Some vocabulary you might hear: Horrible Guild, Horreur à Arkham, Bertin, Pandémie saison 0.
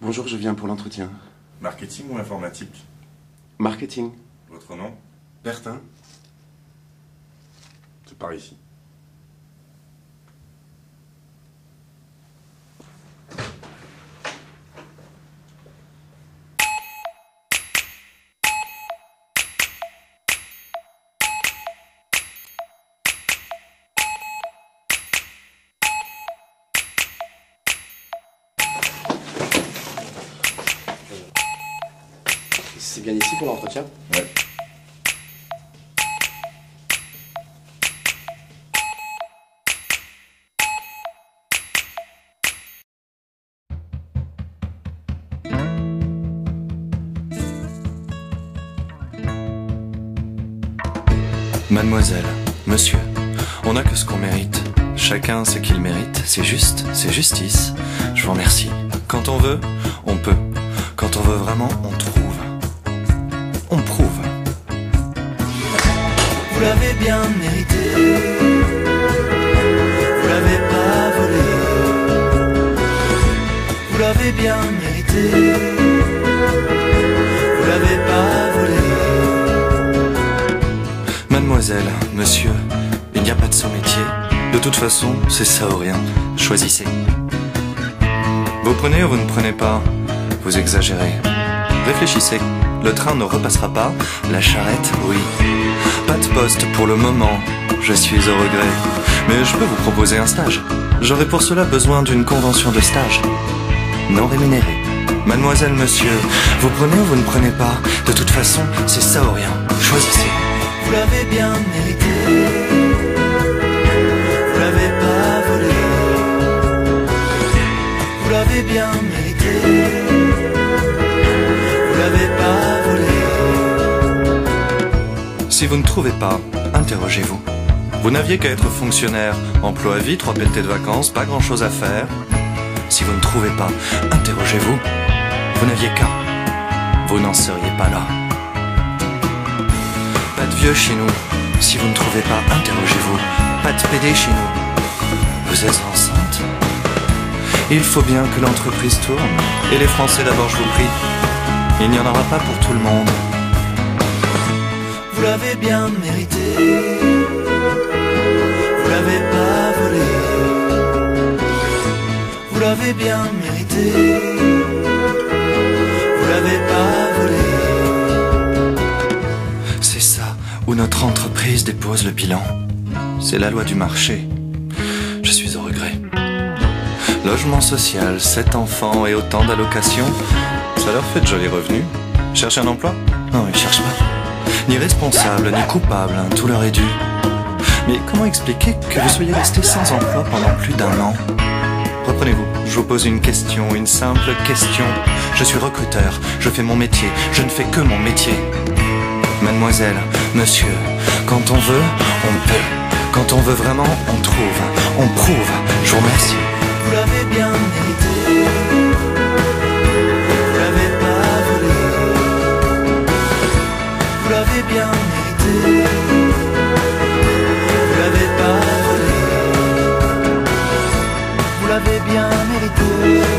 Bonjour, je viens pour l'entretien. Marketing ou informatique? Marketing. Votre nom? Bertin. C'est par ici. C'est bien ici pour l'entretien? Ouais. Mademoiselle, monsieur, on n'a que ce qu'on mérite. Chacun ce qu'il mérite, c'est juste, c'est justice. Je vous remercie. Quand on veut, on peut. Quand on veut vraiment, on trouve. On prouve. Vous l'avez bien mérité. Vous l'avez pas volé. Vous l'avez bien mérité. Vous l'avez pas volé. Mademoiselle, monsieur, il n'y a pas de son métier. De toute façon, c'est ça ou rien. Choisissez. Vous prenez ou vous ne prenez pas? Vous exagérez. Réfléchissez. Le train ne repassera pas, la charrette, oui. Pas de poste pour le moment, je suis au regret. Mais je peux vous proposer un stage. J'aurai pour cela besoin d'une convention de stage. Non rémunérée. Mademoiselle, monsieur, vous prenez ou vous ne prenez pas? De toute façon, c'est ça ou rien. Choisissez. Vous l'avez bien mérité. Vous l'avez pas volé. Vous l'avez bien mérité. Si vous ne trouvez pas, interrogez-vous. Vous n'aviez qu'à être fonctionnaire, emploi à vie, 3 pelletées de vacances, pas grand-chose à faire. Si vous ne trouvez pas, interrogez-vous. Vous n'aviez qu'à. Vous n'en seriez pas là. Pas de vieux chez nous. Si vous ne trouvez pas, interrogez-vous. Pas de PD chez nous. Vous êtes enceinte. Il faut bien que l'entreprise tourne. Et les Français d'abord, je vous prie. Il n'y en aura pas pour tout le monde. Vous l'avez bien mérité. Vous l'avez pas volé. Vous l'avez bien mérité. Vous l'avez pas volé. C'est ça où notre entreprise dépose le bilan. C'est la loi du marché. Je suis au regret. Logement social, 7 enfants et autant d'allocations. Ça leur fait de jolis revenus. Cherchez un emploi? Non, ils cherchent pas. Ni responsable, ni coupable, tout leur est dû. Mais comment expliquer que vous soyez resté sans emploi pendant plus d'un an? Reprenez-vous, je vous pose une question, une simple question. Je suis recruteur, je fais mon métier, je ne fais que mon métier. Mademoiselle, monsieur, quand on veut, on peut. Quand on veut vraiment, on trouve, on prouve. Je vous remercie. Vous l'avez bien mérité. Vous l'avez bien mérité. Vous l'avez pas volé. Vous l'avez bien mérité.